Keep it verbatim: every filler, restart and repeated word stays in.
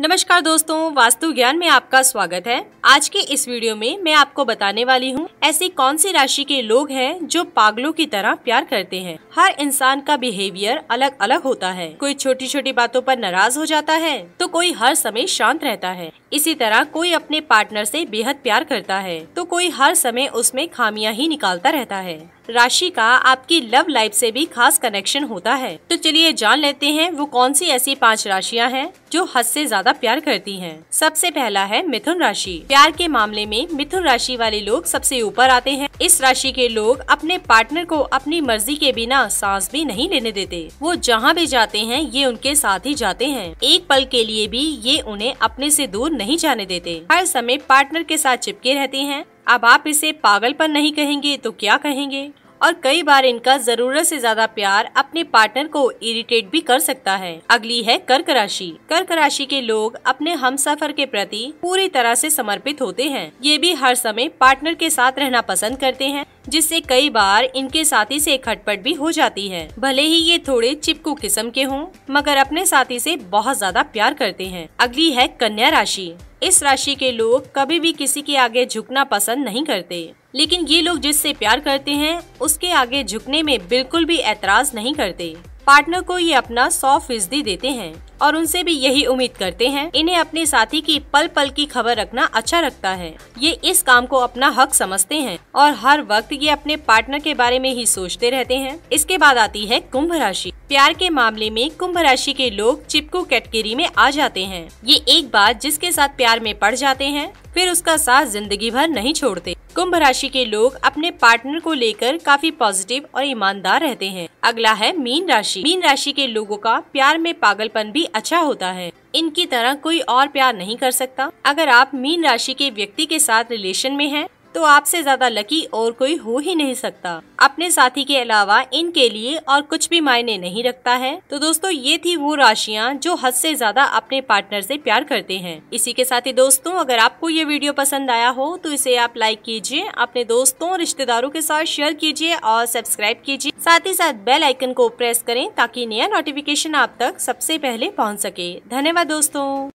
नमस्कार दोस्तों, वास्तु ज्ञान में आपका स्वागत है। आज के इस वीडियो में मैं आपको बताने वाली हूँ ऐसी कौन सी राशि के लोग हैं जो पागलों की तरह प्यार करते हैं। हर इंसान का बिहेवियर अलग अलग होता है। कोई छोटी छोटी बातों पर नाराज हो जाता है तो कोई हर समय शांत रहता है। इसी तरह कोई अपने पार्टनर से बेहद प्यार करता है तो कोई हर समय उसमें खामियां ही निकालता रहता है। राशि का आपकी लव लाइफ से भी खास कनेक्शन होता है, तो चलिए जान लेते हैं वो कौन सी ऐसी पांच राशियां हैं जो हद से ज्यादा प्यार करती हैं। सबसे पहला है मिथुन राशि। प्यार के मामले में मिथुन राशि वाले लोग सबसे ऊपर आते हैं। इस राशि के लोग अपने पार्टनर को अपनी मर्जी के बिना सांस भी नहीं लेने देते। वो जहाँ भी जाते हैं ये उनके साथ ही जाते हैं। एक पल के लिए भी ये उन्हें अपने से दूर नहीं जाने देते। हर समय पार्टनर के साथ चिपके रहते हैं। अब आप इसे पागलपन नहीं कहेंगे तो क्या कहेंगे। और कई बार इनका जरूरत से ज्यादा प्यार अपने पार्टनर को इरिटेट भी कर सकता है। अगली है कर्क राशि। कर्क राशि के लोग अपने हमसफर के प्रति पूरी तरह से समर्पित होते हैं। ये भी हर समय पार्टनर के साथ रहना पसंद करते हैं, जिससे कई बार इनके साथी से खटपट भी हो जाती है। भले ही ये थोड़े चिपकू किस्म के हों, मगर अपने साथी से बहुत ज्यादा प्यार करते हैं। अगली है कन्या राशि। इस राशि के लोग कभी भी किसी के आगे झुकना पसंद नहीं करते, लेकिन ये लोग जिससे प्यार करते हैं उसके आगे झुकने में बिल्कुल भी ऐतराज नहीं करते। पार्टनर को ये अपना सौ फीसदी देते हैं और उनसे भी यही उम्मीद करते हैं। इन्हें अपने साथी की पल पल की खबर रखना अच्छा लगता है। ये इस काम को अपना हक समझते हैं और हर वक्त ये अपने पार्टनर के बारे में ही सोचते रहते हैं। इसके बाद आती है कुंभ राशि। प्यार के मामले में कुंभ राशि के लोग चिपकू कैटेगरी में आ जाते हैं। ये एक बार जिसके साथ प्यार में पड़ जाते हैं फिर उसका साथ जिंदगी भर नहीं छोड़ते। कुंभ राशि के लोग अपने पार्टनर को लेकर काफी पॉजिटिव और ईमानदार रहते हैं। अगला है मीन राशि। मीन राशि के लोगों का प्यार में पागलपन भी अच्छा होता है। इनकी तरह कोई और प्यार नहीं कर सकता। अगर आप मीन राशि के व्यक्ति के साथ रिलेशन में हैं तो आपसे ज्यादा लकी और कोई हो ही नहीं सकता। अपने साथी के अलावा इनके लिए और कुछ भी मायने नहीं रखता है। तो दोस्तों, ये थी वो राशियाँ जो हद से ज्यादा अपने पार्टनर से प्यार करते हैं। इसी के साथ ही दोस्तों, अगर आपको ये वीडियो पसंद आया हो तो इसे आप लाइक कीजिए, अपने दोस्तों और रिश्तेदारों के साथ शेयर कीजिए और सब्सक्राइब कीजिए। साथ ही साथ बेल आइकन को प्रेस करें ताकि नया नोटिफिकेशन आप तक सबसे पहले पहुँच सके। धन्यवाद दोस्तों।